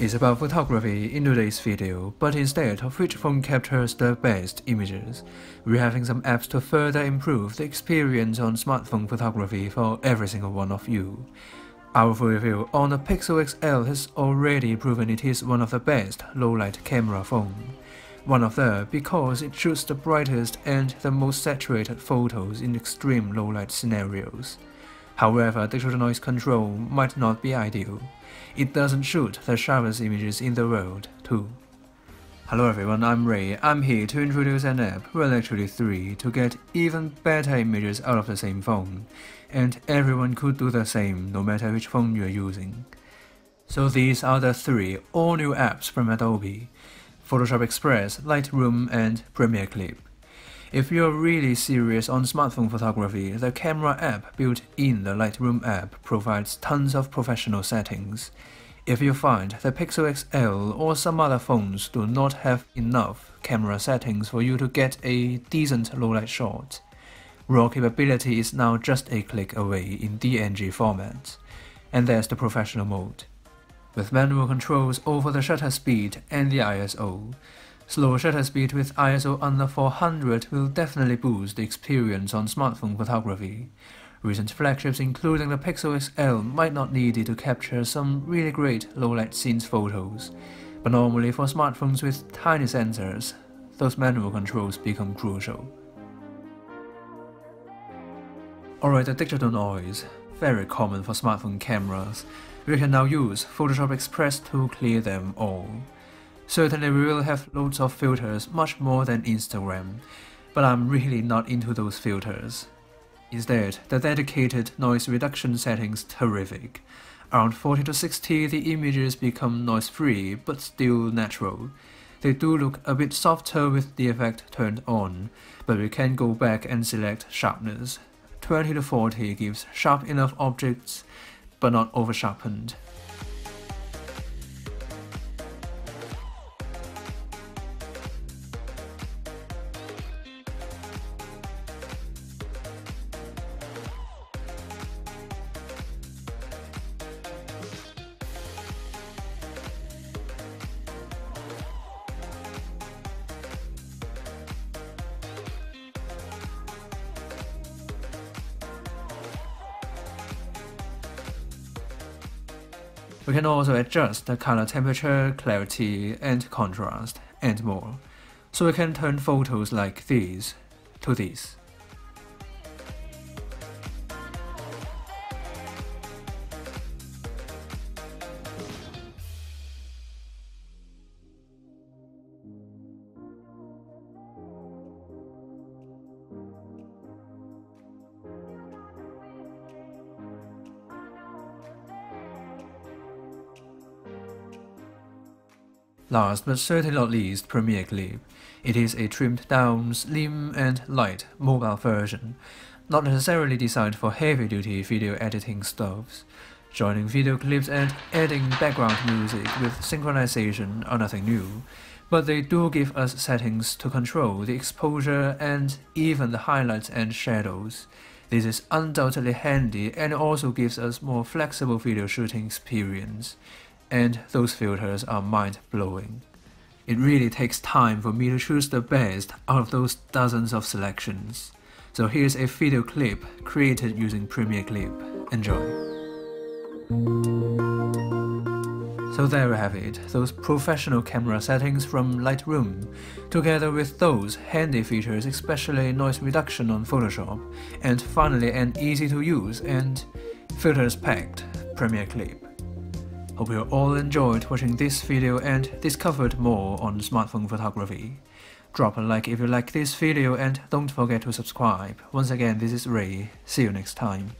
is about photography in today's video, but instead of which phone captures the best images, we're having some apps to further improve the experience on smartphone photography for every single one of you. Our full review on the Pixel XL has already proven it is one of the best low-light camera phone. One of them because it shoots the brightest and the most saturated photos in extreme low-light scenarios. However, digital noise control might not be ideal. It doesn't shoot the sharpest images in the world, too. Hello everyone, I'm Ray. I'm here to introduce an app, well actually three, to get even better images out of the same phone. And everyone could do the same, no matter which phone you're using. So these are the three all-new apps from Adobe: Photoshop Express, Lightroom, and Premiere Clip. If you're really serious on smartphone photography, the camera app built in the Lightroom app provides tons of professional settings. If you find the Pixel XL or some other phones do not have enough camera settings for you to get a decent low-light shot, raw capability is now just a click away in DNG format. And there's the professional mode, with manual controls over the shutter speed and the ISO. Slow shutter speed with ISO under 400 will definitely boost the experience on smartphone photography. Recent flagships including the Pixel XL might not need it to capture some really great low-light scenes photos, but normally for smartphones with tiny sensors, those manual controls become crucial. Alright, the digital noise, very common for smartphone cameras. We can now use Photoshop Express to clear them all. Certainly we will have loads of filters, much more than Instagram, but I'm really not into those filters. Instead, the dedicated noise reduction settings terrific. Around 40 to 60 the images become noise free, but still natural. They do look a bit softer with the effect turned on, but we can go back and select sharpness. 20 to 40 gives sharp enough objects, but not over sharpened. We can also adjust the color temperature, clarity, and contrast, and more. So we can turn photos like these to these. Last but certainly not least, Premiere Clip. It is a trimmed down, slim and light mobile version, not necessarily designed for heavy-duty video editing stuffs. Joining video clips and adding background music with synchronization are nothing new, but they do give us settings to control the exposure and even the highlights and shadows. This is undoubtedly handy and also gives us more flexible video shooting experience. And those filters are mind-blowing. It really takes time for me to choose the best out of those dozens of selections. So here's a video clip created using Premiere Clip. Enjoy! So there we have it, those professional camera settings from Lightroom, together with those handy features, especially noise reduction on Photoshop, and finally an easy-to-use and filters-packed Premiere Clip. Hope you all enjoyed watching this video and discovered more on smartphone photography. Drop a like if you like this video and don't forget to subscribe. Once again, this is Ray. See you next time.